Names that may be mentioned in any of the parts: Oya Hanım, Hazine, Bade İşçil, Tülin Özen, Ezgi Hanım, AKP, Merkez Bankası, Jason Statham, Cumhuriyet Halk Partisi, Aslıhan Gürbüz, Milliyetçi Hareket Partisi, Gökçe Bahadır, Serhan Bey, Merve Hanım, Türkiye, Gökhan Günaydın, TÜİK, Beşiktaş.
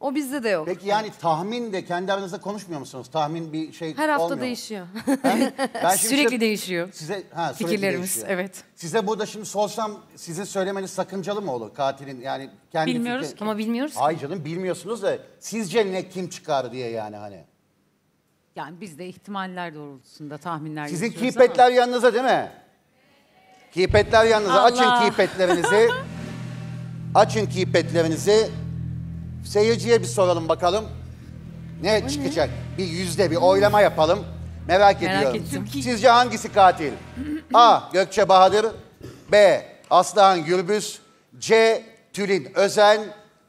O bizde de yok. Peki yani tahmin de kendi aranızda konuşmuyor musunuz? Tahmin bir şey olmuyor. Her hafta olmuyor. Değişiyor. Ben sürekli işte, değişiyor. Size, sürekli fikirlerimiz değişiyor. Evet. Size burada şimdi sorsam sizin söylemeniz sakıncalı mı olur? Katilin yani kendi bilmiyoruz fikri... ama bilmiyoruz. Hayır canım bilmiyorsunuz da sizce ne kim çıkar diye yani hani. Yani biz de ihtimaller doğrultusunda tahminler sizin kipetler ama... yanınıza değil mi? Kipetler yanınıza. Açın kipetlerinizi. Açın kipetlerinizi. Seyirciye bir soralım bakalım. Ne o çıkacak? Ne? Bir yüzde bir oylama yapalım. Merak ediyorum. Sizce hangisi katil? A. Gökçe Bahadır. B. Aslıhan Gürbüz. C. Tülin Özen.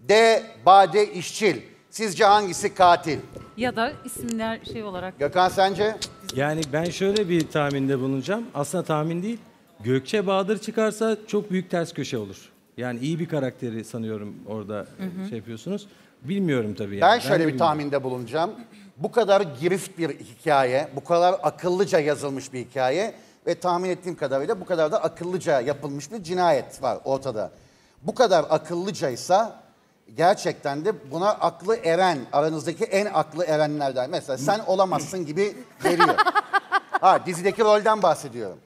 D. Bade İşçil. Sizce hangisi katil? Ya da isimler şey olarak. Gökhan sence? Yani ben şöyle bir tahminde bulunacağım. Aslında tahmin değil. Gökçe Bahadır çıkarsa çok büyük ters köşe olur. Yani iyi bir karakteri sanıyorum orada şey yapıyorsunuz. Bilmiyorum tabii. Yani. Ben şöyle bir tahminde bulunacağım. Bu kadar girift bir hikaye, bu kadar akıllıca yazılmış bir hikaye ve tahmin ettiğim kadarıyla bu kadar da akıllıca yapılmış bir cinayet var ortada. Bu kadar akıllıcaysa gerçekten de buna aklı eren, aranızdaki en aklı erenlerden. Mesela sen olamazsın gibi veriyor. Ha, dizideki rolden bahsediyorum.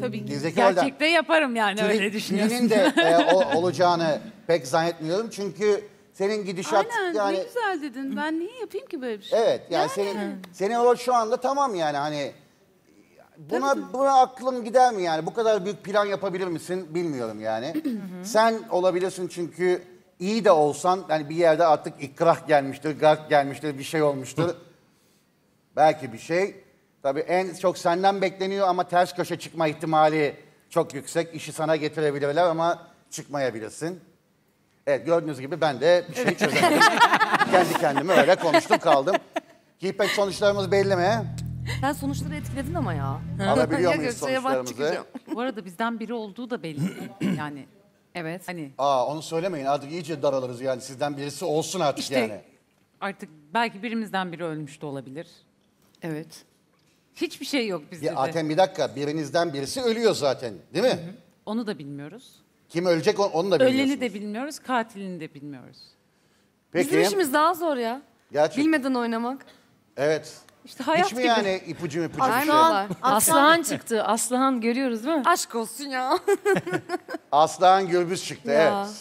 Tabii ki. Dizideki gerçekte rolden. Yaparım yani Tülin, öyle düşünüyorsun. Tülin'in de olacağını pek zannetmiyorum çünkü senin gidişat... Aynen yani... ne güzel dedin. Ben niye yapayım ki böyle bir şey? Evet yani senin rol şu anda tamam yani hani... Buna aklın gider mi yani? Bu kadar büyük plan yapabilir misin bilmiyorum yani. Sen olabilirsin çünkü iyi de olsan yani bir yerde artık ikrah gelmiştir, gark gelmiştir, bir şey olmuştur. Belki bir şey... Tabii en çok senden bekleniyor ama ters köşe çıkma ihtimali çok yüksek. İşi sana getirebilirler ama çıkmayabilirsin. Evet gördüğünüz gibi ben de bir şey çözemedim. Kendi kendime öyle konuştum kaldım. Kipek sonuçlarımız belli mi? Sen sonuçları etkiledin ama ya. Alabiliyor muyuz sonuçlarımızı? Bu arada bizden biri olduğu da belli. Yani evet. Hani. Aa onu söylemeyin artık iyice daralırız yani sizden birisi olsun artık işte, yani. Artık belki birimizden biri ölmüş de olabilir. Evet. Hiçbir şey yok bizde de. Atem bir dakika birinizden birisi ölüyor zaten değil mi? Hı hı. Onu da bilmiyoruz. Kim ölecek onu da bilmiyoruz. Öleni de bilmiyoruz, katilini de bilmiyoruz. Peki. Bizim işimiz daha zor ya. Gerçekten. Bilmeden oynamak. Evet. İşte hayat gibi. Hiç mi yani ipucu bir şey? Aslıhan çıktı. Aslıhan görüyoruz değil mi? Aşk olsun ya. Aslıhan Gürbüz çıktı ya. Evet.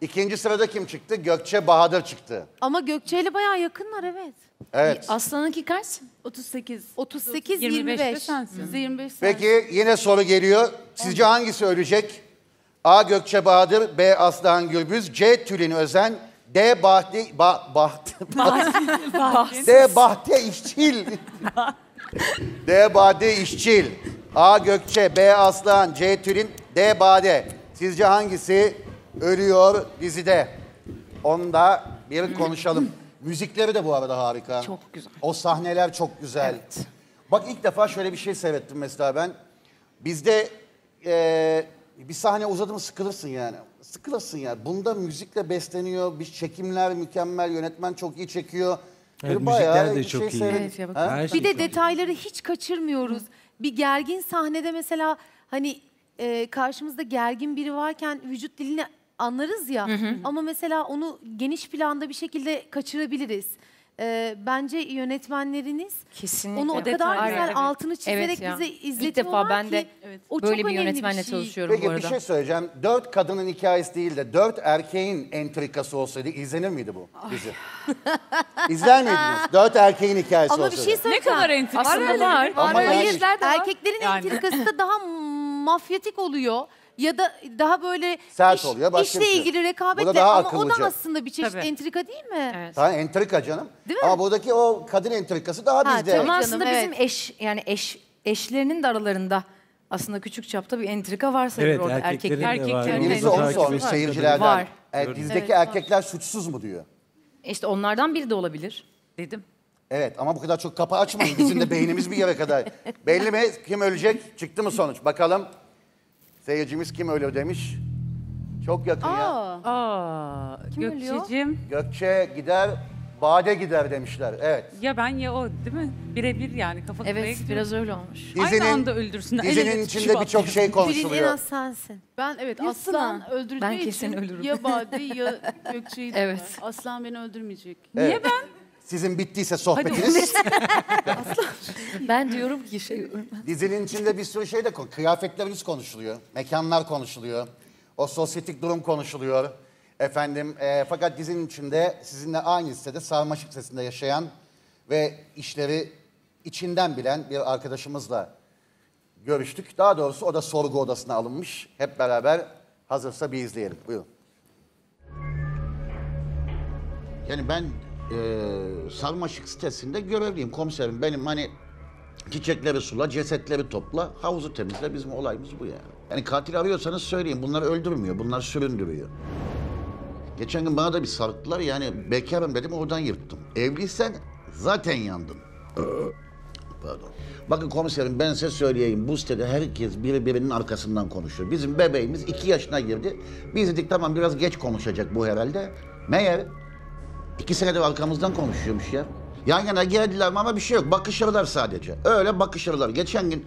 İkinci sırada kim çıktı? Gökçe Bahadır çıktı. Ama Gökçe ile bayağı yakınlar evet. Evet. Aslan'ınki kaç? 38. 38, 25. 25. Peki yine soru geliyor. Sizce hangisi ölecek? A. Gökçe Bahadır, B. Aslıhan Gürbüz, C. Tülin Özen, D. Bade İşçil. D. Bade İşçil. A. Gökçe, B. Aslıhan, C. Tülin, D. Bade. Sizce hangisi ölüyor dizide? Onu da bir konuşalım. Müzikleri de bu arada harika. Çok güzel. O sahneler çok güzel. Evet. Bak ilk defa şöyle bir şey seyrettim mesela ben. Bizde bir sahne uzadı mı sıkılırsın yani. Sıkılırsın yani. Bunda müzikle besleniyor. Bir çekimler mükemmel. Yönetmen çok iyi çekiyor. Evet, müzikler de çok iyi. Evet, bir de detayları hiç kaçırmıyoruz. Bir gergin sahnede mesela hani karşımızda gergin biri varken vücut dilini... anlarız ya ama mesela onu geniş planda bir şekilde kaçırabiliriz. Bence yönetmenleriniz kesinlikle onu o kadar güzel altını çizerek evet bize izletiyorlar ki. Ben de böyle bir yönetmenle çalışıyorum bu arada. Peki bir şey söyleyeceğim. 4 kadının hikayesi değil de 4 erkeğin entrikası olsaydı izlenir miydi bu dizi? İzler miydiniz? 4 erkeğin hikayesi ama olsaydı. Ama bir şey söyleyeceğim. Ne kadar entrikası var. Ama hayır, erkeklerin entrikası da daha mafyatik oluyor. Ya da daha böyle işle ilgili rekabet de, ama o da aslında bir çeşit entrika değil mi? Evet. Tamam entrika canım. Değil mi? Ama buradaki o kadın entrikası daha bizde. Ama aslında bizim eşlerinin de aralarında aslında küçük çapta bir entrika varsa orada erkeklerin. Birisi onu sormuş seyircilerden. Var. Dizideki erkekler suçsuz mu diyor? İşte onlardan biri de olabilir dedim. Evet ama bu kadar çok kapı açmayın. Bizim de beynimiz bir yere kadar. Belli mi? Kim ölecek? Çıktı mı sonuç? Bakalım. Seyircimiz kim ölüyor demiş. Çok yakın ya. Kim ölüyor? Gökçe'cim. Gökçe gider. Bade gider demişler, evet. Ya ben ya o değil mi? Birebir yani kafa kafaya gidiyor. Evet, biraz öyle olmuş. Dizinin, aynı anda öldürsünler. Dizinin içinde birçok şey konuşuluyor. Dilin en az sensin. Ben evet, Aslan öldürdüğü ben kesin için ölürüm. Ya Bade ya Gökçe'yi evet. Aslan beni öldürmeyecek. Evet. Niye ben? Sizin bittiyse sohbetiniz. Aslan. Ben diyorum ki şey... Dizinin içinde bir sürü şey de kıyafetleriniz konuşuluyor. Mekanlar konuşuluyor. O sosyetik durum konuşuluyor. Efendim, fakat dizinin içinde sizinle aynı hissede sarmaşık sesinde yaşayan ve işleri içinden bilen bir arkadaşımızla görüştük. Daha doğrusu o da sorgu odasına alınmış. Hep beraber hazırsa bir izleyelim. Buyurun. Yani ben sarmaşık sitesinde görevliyim komiserim. Benim hani çiçekleri sula, cesetleri topla, havuzu temizle, bizim olayımız bu ya. Yani katil arıyorsanız söyleyin, bunlar öldürmüyor, bunlar süründürüyor. Geçen gün bana da bir sarktılar, yani bekarım dedim, oradan yırttım. Evliysen zaten yandın. Pardon. Bakın komiserim, ben size söyleyeyim, bu sitede herkes birbirinin arkasından konuşuyor. Bizim bebeğimiz 2 yaşına girdi. Biz dedik tamam biraz geç konuşacak bu herhalde. Meğer 2 senedir arkamızdan konuşuyormuş ya. Yan yana geldiler ama bir şey yok, bakışırlar sadece. Öyle bakışırlar. Geçen gün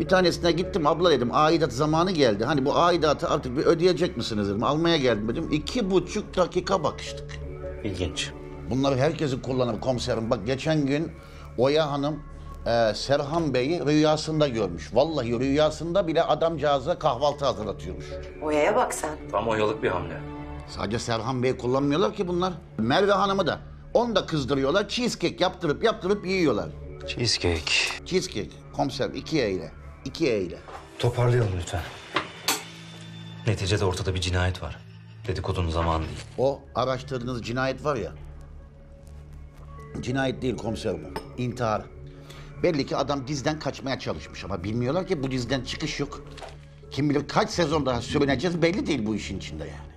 bir tanesine gittim, abla dedim, aidat zamanı geldi. Hani bu aidatı artık bir ödeyecek misiniz dedim, almaya geldim dedim. 2,5 dakika bakıştık. İlginç. Bunları herkesin kullanır komiserim. Bak geçen gün Oya Hanım Serhan Bey'i rüyasında görmüş. Vallahi rüyasında bile adamcağıza kahvaltı hazırlatıyormuş. Oya'ya bak sen. Tam oyalık bir hamle. Sadece Serhan Bey'i kullanmıyorlar ki bunlar. Merve Hanım'ı da. Onu da kızdırıyorlar, cheesecake yaptırıp yiyorlar. Cheesecake. Cheesecake. Komiserim 2 eyle. Toparlayalım lütfen. Neticede ortada bir cinayet var. Dedikodunun zamanı değil. O araştırdığınız cinayet var ya... Cinayet değil komiserim, intihar. Belli ki adam dizden kaçmaya çalışmış ama bilmiyorlar ki bu dizden çıkış yok. Kim bilir kaç sezon daha sürüneceğiz belli değil bu işin içinde yani.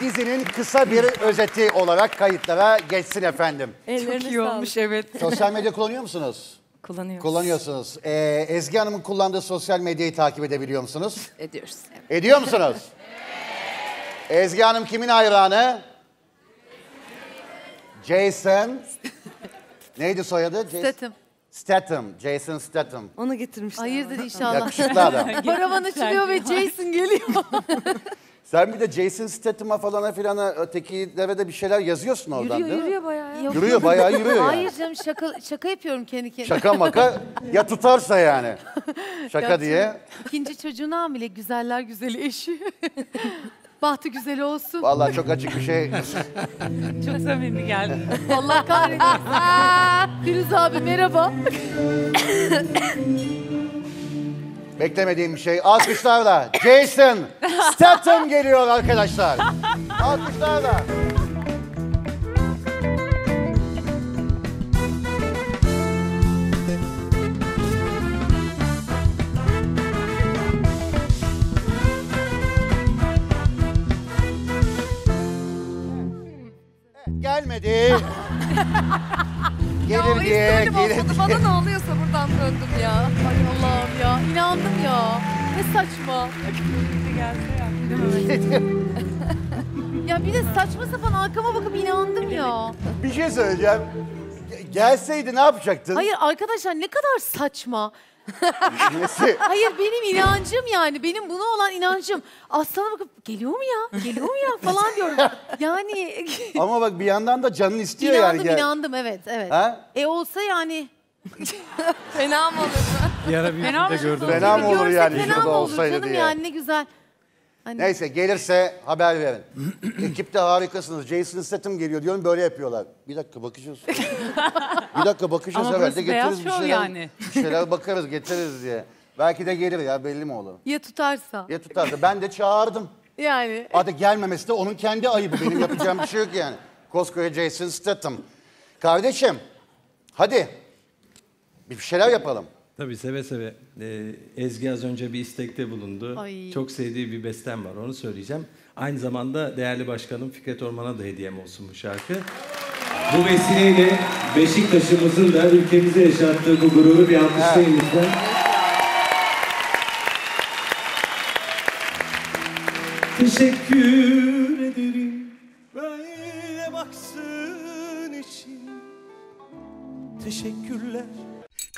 Dizinin kısa bir özeti olarak kayıtlara geçsin efendim. Ellerine çok iyi olmuş, evet. Sosyal medya kullanıyor musunuz? Kullanıyoruz. Kullanıyorsunuz. Ezgi Hanım'ın kullandığı sosyal medyayı takip edebiliyor musunuz? Ediyoruz. Evet. Ediyor musunuz? Evet. Ezgi Hanım kimin hayranı? Jason. Neydi soyadı? Statham. Statham, Jason Statham. Onu getirmişler. Hayırdır inşallah. Yakışıklı adam. Paravan açılıyor ve Jason geliyor. Sen bir de Jason Statham'a falan filan ötekilere de bir şeyler yazıyorsun oradan yürüyor, değil mi? Yürüyor bayağı ya. Yürüyor bayağı yürüyor yani. Hayır canım şaka yapıyorum kendi kendime. Şaka maka ya tutarsa yani. Şaka ya diye. İkinci çocuğuna hamile güzeller güzeli eşi. Bahtı güzel olsun. Vallahi çok açık bir şey. Çok samimi geldi. Allah kahretsin. Firuz abi merhaba. Beklemediğim bir şey. Alkışlarla Jason Statham geliyor arkadaşlar. Alkışlarla. Evet, gelmedi. Ya gelir diye, gelir bana ne oluyorsa buradan döndüm ya. Ay Allah'ım ya, inandım ya. Ne saçma. Ya bir de saçma sapan arkama bakıp inandım ya. Bir şey söyleyeceğim. Gelseydi ne yapacaktın? Hayır arkadaşlar ne kadar saçma. Hayır benim inancım yani, benim buna olan inancım. Aslan'a bakıp geliyor mu ya, geliyor mu ya falan diyorum. Yani... Ama bak bir yandan da canın istiyor inandım, yani. İnandım evet, evet. Ha? Olsa yani... Fena mı olur? Yara bir fena gördüm. Fena mı olur yani şurada olsaydı canım diye. Yani ne güzel. Hani... Neyse gelirse haber verin. Ekipte harikasınız. Jason Statham geliyor diyorum böyle yapıyorlar. Bir dakika bakacağız. Bir dakika bakacağız herhalde getiririz bir şeyler. Yani. Bir şeyler bakarız getiririz diye. Belki de gelir ya belli mi olur? Ya tutarsa? Ya tutarsa. Ben de çağırdım. Yani. Hadi gelmemesi de onun kendi ayıbı. Benim yapacağım bir şey yok yani. Koskoca Jason Statham. Kardeşim hadi bir şeyler yapalım. Tabii seve seve. Ezgi az önce bir istekte bulundu. Ay. Çok sevdiği bir bestem var, onu söyleyeceğim. Aynı zamanda değerli başkanım Fikret Orman'a da hediyem olsun bu şarkı. Bu vesileyle Beşiktaş'ımızın da ülkemize yaşattığı bu gururu bir alkışlayın lütfen. Evet. Teşekkür ederim böyle baksın için. Teşekkürler.